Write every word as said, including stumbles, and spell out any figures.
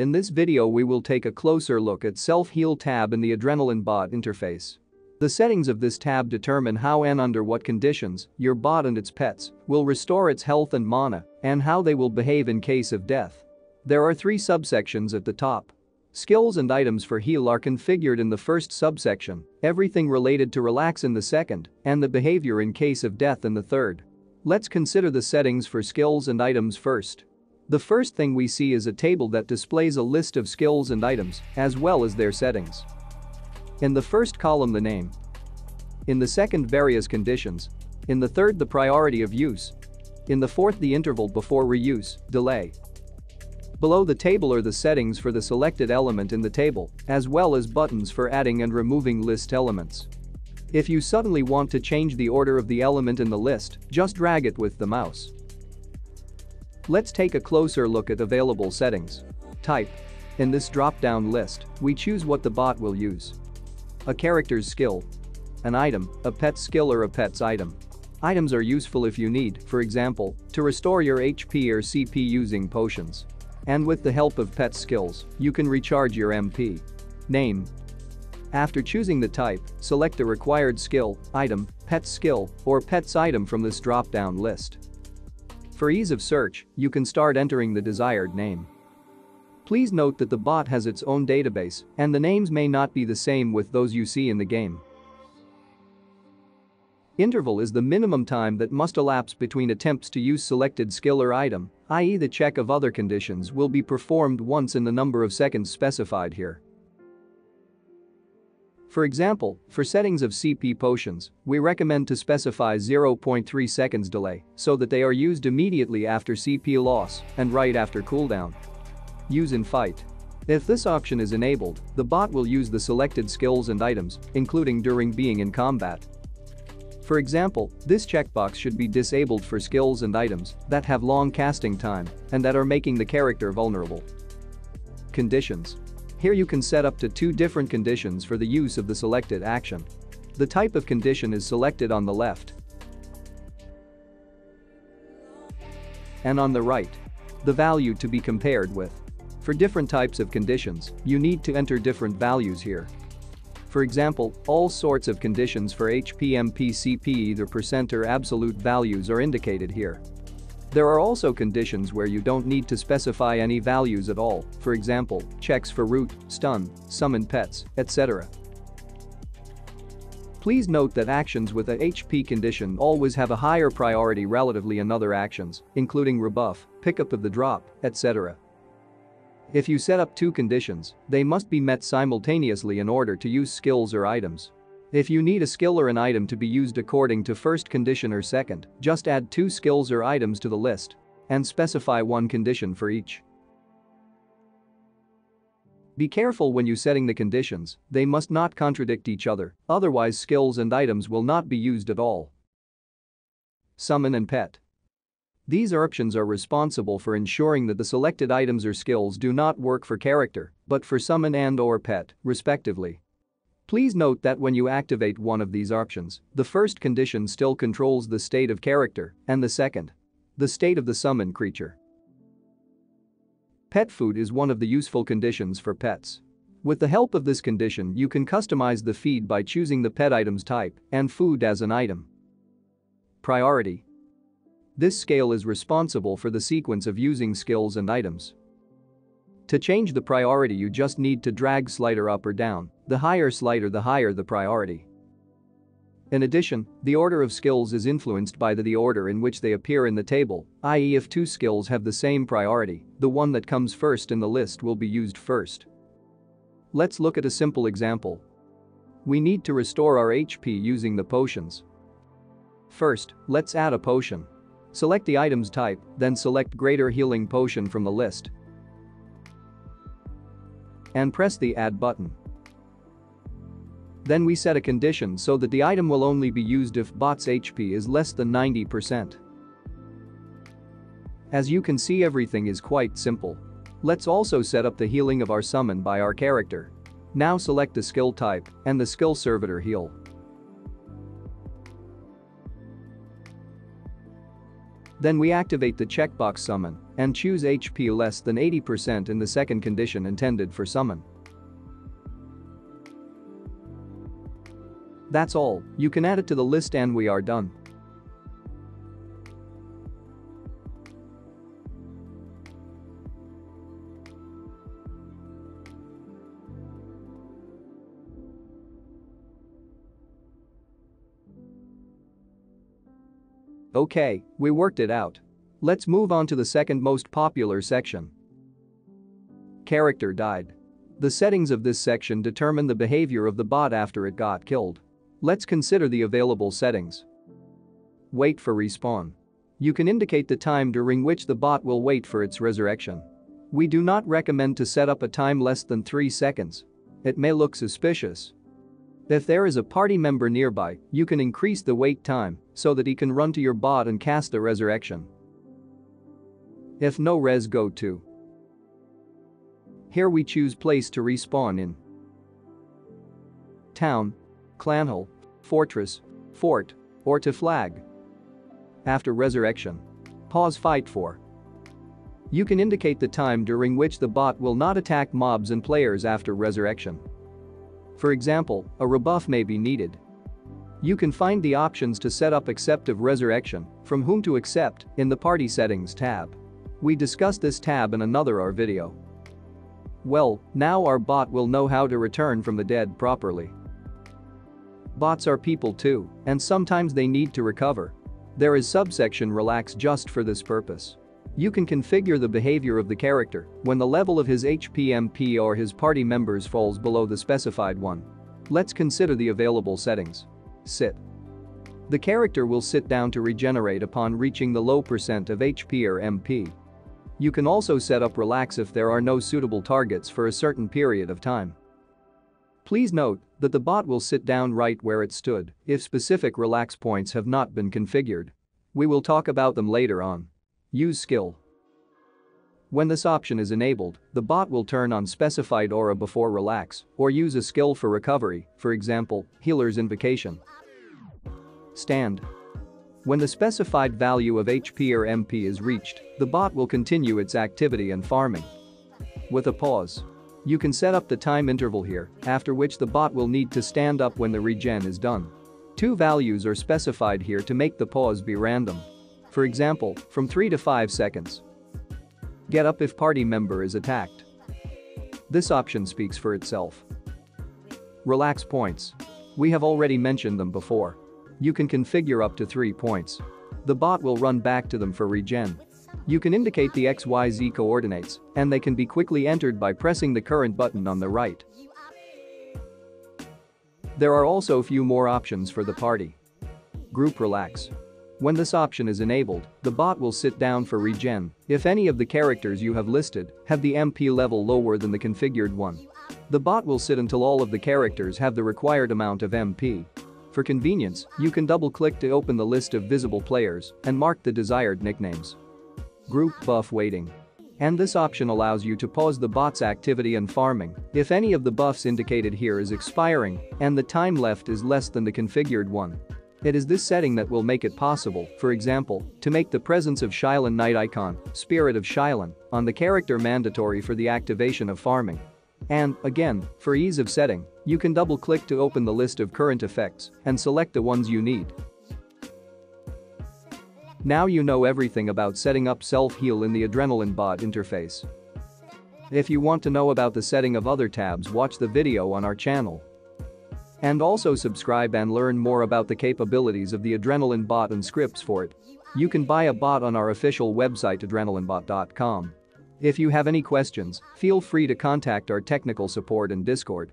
In this video we will take a closer look at Self Heal tab in the Adrenaline Bot interface. The settings of this tab determine how and under what conditions your bot and its pets will restore its health and mana, and how they will behave in case of death. There are three subsections at the top. Skills and items for heal are configured in the first subsection, everything related to relax in the second, and the behavior in case of death in the third. Let's consider the settings for skills and items first. The first thing we see is a table that displays a list of skills and items, as well as their settings. In the first column, the name. In the second, various conditions. In the third, the priority of use. In the fourth, the interval before reuse, delay. Below the table are the settings for the selected element in the table, as well as buttons for adding and removing list elements. If you suddenly want to change the order of the element in the list, just drag it with the mouse. Let's take a closer look at available settings. Type. In this drop-down list, we choose what the bot will use. A character's skill. An item, a pet's skill or a pet's item. Items are useful if you need, for example, to restore your H P or C P using potions. And with the help of pet skills, you can recharge your M P. Name. After choosing the type, select the required skill, item, pet skill, or pet's item from this drop-down list. For ease of search, you can start entering the desired name. Please note that the bot has its own database, and the names may not be the same with those you see in the game. Interval is the minimum time that must elapse between attempts to use selected skill or item, that is the check of other conditions will be performed once in the number of seconds specified here. For example, for settings of C P potions, we recommend to specify zero point three seconds delay so that they are used immediately after C P loss and right after cooldown. Use in fight. If this option is enabled, the bot will use the selected skills and items, including during being in combat. For example, this checkbox should be disabled for skills and items that have long casting time and that are making the character vulnerable. Conditions. Here you can set up to two different conditions for the use of the selected action. The type of condition is selected on the left and on the right. The value to be compared with. For different types of conditions, you need to enter different values here. For example, all sorts of conditions for H P, M P, C P, either percent or absolute values are indicated here. There are also conditions where you don't need to specify any values at all, for example, checks for root, stun, summon pets, et cetera. Please note that actions with a H P condition always have a higher priority relatively than other actions, including rebuff, pickup of the drop, et cetera. If you set up two conditions, they must be met simultaneously in order to use skills or items. If you need a skill or an item to be used according to first condition or second, just add two skills or items to the list and specify one condition for each. Be careful when you setting the conditions, they must not contradict each other, otherwise skills and items will not be used at all. Summon and pet. These options are responsible for ensuring that the selected items or skills do not work for character, but for summon and or pet, respectively. Please note that when you activate one of these options, the first condition still controls the state of character, and the second, the state of the summoned creature. Pet food is one of the useful conditions for pets. With the help of this condition, you can customize the feed by choosing the pet item's type and food as an item. Priority. This scale is responsible for the sequence of using skills and items. To change the priority, you just need to drag slider up or down, the higher slider the higher the priority. In addition, the order of skills is influenced by the, the order in which they appear in the table, that is if two skills have the same priority, the one that comes first in the list will be used first. Let's look at a simple example. We need to restore our H P using the potions. First, let's add a potion. Select the item's type, then select Greater Healing Potion from the list and press the Add button. Then we set a condition so that the item will only be used if bot's H P is less than ninety percent. As you can see, everything is quite simple. Let's also set up the healing of our summon by our character. Now select the skill type and the skill servitor heal. Then we activate the checkbox Summon and choose H P less than eighty percent in the second condition intended for Summon. That's all, you can add it to the list and we are done. Okay, we worked it out. Let's move on to the second most popular section. Character died. The settings of this section determine the behavior of the bot after it got killed. Let's consider the available settings. Wait for respawn. You can indicate the time during which the bot will wait for its resurrection. We do not recommend to set up a time less than three seconds. It may look suspicious. If there is a party member nearby, you can increase the wait time so that he can run to your bot and cast the resurrection. If no res, go to. Here we choose place to respawn in. Town, clan hall, fortress, fort, or to flag. After resurrection, pause fight for. You can indicate the time during which the bot will not attack mobs and players after resurrection. For example, a rebuff may be needed. You can find the options to set up accept of resurrection, from whom to accept, in the party settings tab. We discussed this tab in another our video. Well, now our bot will know how to return from the dead properly. Bots are people too, and sometimes they need to recover. There is subsection relax just for this purpose. You can configure the behavior of the character when the level of his H P M P or his party members falls below the specified one. Let's consider the available settings. Sit. The character will sit down to regenerate upon reaching the low percent of H P or M P. You can also set up relax if there are no suitable targets for a certain period of time. Please note that the bot will sit down right where it stood if specific relax points have not been configured. We will talk about them later on. Use skill. When this option is enabled, the bot will turn on specified aura before relax or use a skill for recovery, for example, healer's invocation. Stand. When the specified value of H P or M P is reached, the bot will continue its activity and farming. With a pause, you can set up the time interval here, after which the bot will need to stand up when the regen is done. Two values are specified here to make the pause be random. For example, from three to five seconds. Get up if party member is attacked. This option speaks for itself. Relax points. We have already mentioned them before. You can configure up to three points. The bot will run back to them for regen. You can indicate the X Y Z coordinates, and they can be quickly entered by pressing the current button on the right. There are also a few more options for the party. Group relax. When this option is enabled, the bot will sit down for regen if any of the characters you have listed have the M P level lower than the configured one. The bot will sit until all of the characters have the required amount of M P. For convenience, you can double-click to open the list of visible players and mark the desired nicknames. Group buff waiting. And this option allows you to pause the bot's activity and farming if any of the buffs indicated here is expiring and the time left is less than the configured one. It is this setting that will make it possible, for example, to make the presence of Shylen Knight icon, Spirit of Shylen, on the character mandatory for the activation of farming. And, again, for ease of setting, you can double-click to open the list of current effects and select the ones you need. Now you know everything about setting up Self Heal in the Adrenaline Bot interface. If you want to know about the setting of other tabs, watch the video on our channel. And also subscribe and learn more about the capabilities of the Adrenaline Bot and scripts for it. You can buy a bot on our official website Adrenaline Bot dot com. If you have any questions, feel free to contact our technical support in Discord.